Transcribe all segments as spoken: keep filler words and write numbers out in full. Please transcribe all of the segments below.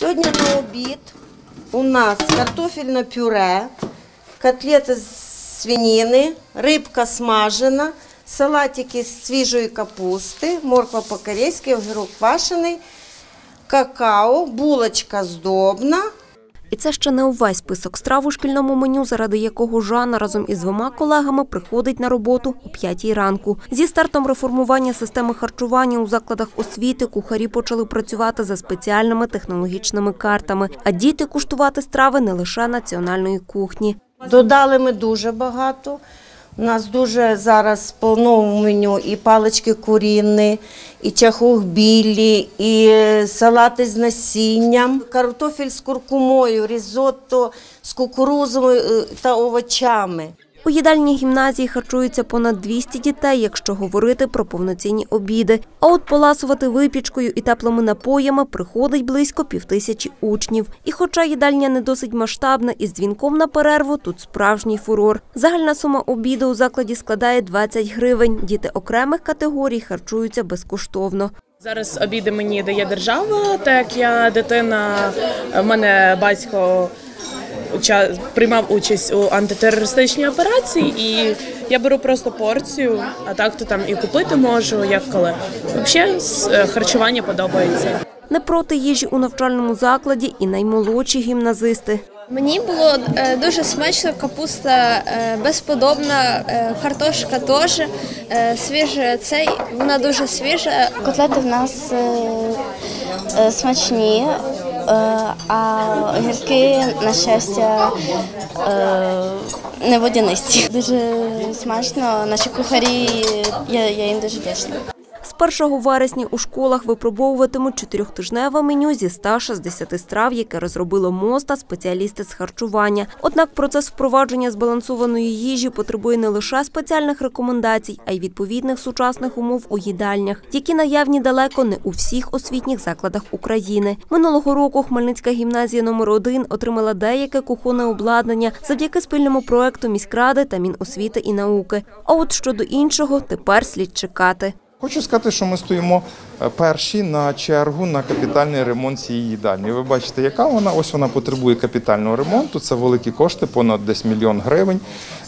Сьогодні на обід у нас картофельне пюре, котлети з свинини, рибка смажена, салатики з свіжої капусти, морква по-корейськи, огірок квашений, какао, булочка здобна. І це ще не увесь список страв у шкільному меню, заради якого Жанна разом із двома колегами приходить на роботу о п'ятій ранку. Зі стартом реформування системи харчування у закладах освіти кухарі почали працювати за спеціальними технологічними картами, а діти куштувати страви не лише національної кухні. Додали ми дуже багато. У нас дуже зараз по новому меню і палички курінні, і чахух білі, і салати з насінням, картофель з куркумою, різотто з кукурудзою та овочами. У їдальні гімназії харчуються понад двісті дітей, якщо говорити про повноцінні обіди. А от поласувати випічкою і теплими напоями приходить близько півтисячі учнів. І хоча їдальня не досить масштабна, із дзвінком на перерву тут справжній фурор. Загальна сума обіду у закладі складає двадцять гривень. Діти окремих категорій харчуються безкоштовно. Зараз обіди мені дає держава, так як я дитина, в мене батько приймав участь у антитерористичній операції, і я беру просто порцію, а так то там і купити можу, як коли. Взагалі харчування подобається. Не проти їжі у навчальному закладі і наймолодші гімназисти. Мені було дуже смачно, капуста безподобна, картошка теж, свіжа, цей, вона дуже свіжа. Котлети в нас смачні. А огірки, на щастя, не водянисті. Дуже смачно, наші кухарі, я, я їм дуже вдячна. З першого вересня у школах випробовуватимуть чотирьохтижневе меню зі ста шістдесяти страв, яке розробило МОЗ та спеціалісти з харчування. Однак процес впровадження збалансованої їжі потребує не лише спеціальних рекомендацій, а й відповідних сучасних умов у їдальнях, які наявні далеко не у всіх освітніх закладах України. Минулого року Хмельницька гімназія номер один отримала деяке кухонне обладнання завдяки спільному проекту міськради та Міносвіти і науки. А от щодо іншого тепер слід чекати. Хочу сказати, що ми стоїмо перші на чергу на капітальний ремонт цієї їдальні. Ви бачите, яка вона. Ось вона потребує капітального ремонту. Це великі кошти, понад десь мільйон гривень.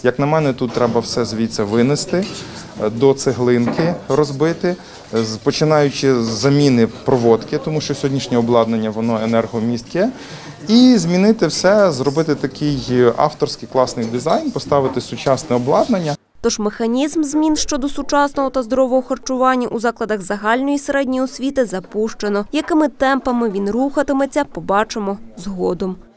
Як на мене, тут треба все звідси винести, до цеглинки розбити, починаючи з заміни проводки, тому що сьогоднішнє обладнання, воно енергомістке, і змінити все, зробити такий авторський класний дизайн, поставити сучасне обладнання. Тож механізм змін щодо сучасного та здорового харчування у закладах загальної і середньої освіти запущено. Якими темпами він рухатиметься, побачимо згодом.